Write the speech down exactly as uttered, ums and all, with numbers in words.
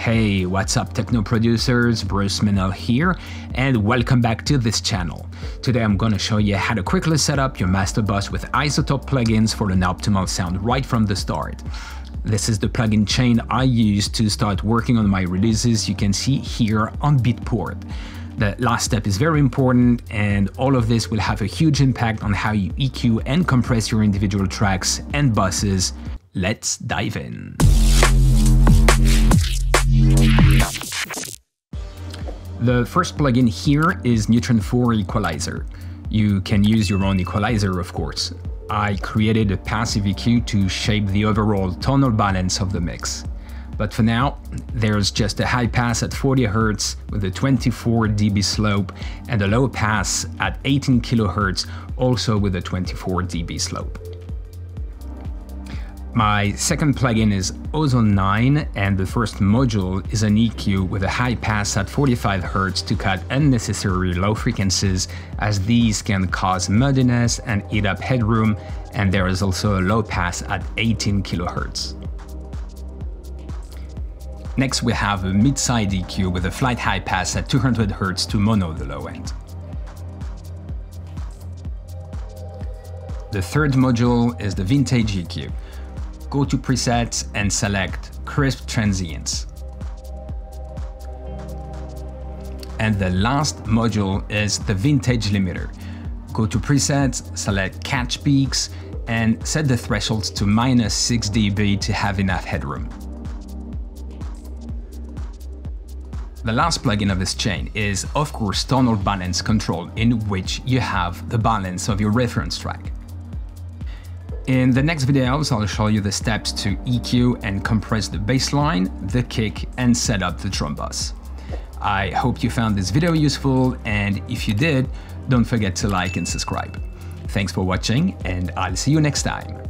Hey, what's up techno producers, Bruce Mennel here, and welcome back to this channel. Today I'm gonna show you how to quickly set up your master bus with Isotope plugins for an optimal sound right from the start. This is the plugin chain I use to start working on my releases you can see here on Beatport. The last step is very important, and all of this will have a huge impact on how you E Q and compress your individual tracks and buses. Let's dive in. The first plugin here is Neutron four Equalizer. You can use your own equalizer, of course. I created a passive E Q to shape the overall tonal balance of the mix. But for now, there's just a high pass at forty hertz with a twenty-four decibel slope and a low pass at eighteen kilohertz, also with a twenty-four decibel slope. My second plugin is Ozone nine, and the first module is an E Q with a high pass at forty-five hertz to cut unnecessary low frequencies, as these can cause muddiness and eat up headroom, and there is also a low pass at eighteen kilohertz. Next we have a mid-side E Q with a flat high pass at two hundred hertz to mono the low end. The third module is the Vintage E Q. Go to presets and select crisp transients. And the last module is the Vintage Limiter. Go to presets, select catch peaks, and set the thresholds to minus six decibels to have enough headroom. The last plugin of this chain is, of course, Tonal Balance Control, in which you have the balance of your reference track. In the next videos, I'll show you the steps to E Q and compress the bass line, the kick, and set up the drum bus. I hope you found this video useful, and if you did, don't forget to like and subscribe. Thanks for watching, and I'll see you next time.